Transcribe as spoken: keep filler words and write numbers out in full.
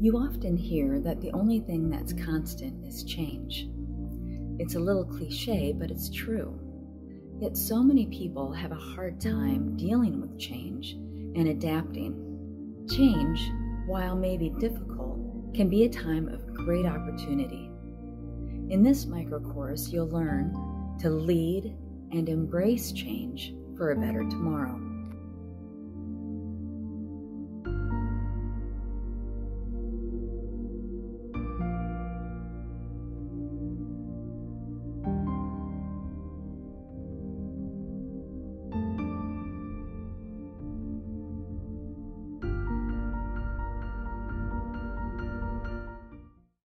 You often hear that the only thing that's constant is change. It's a little cliche, but it's true. Yet so many people have a hard time dealing with change and adapting. Change, while maybe difficult, can be a time of great opportunity. In this microcourse, you'll learn to lead and embrace change for a better tomorrow.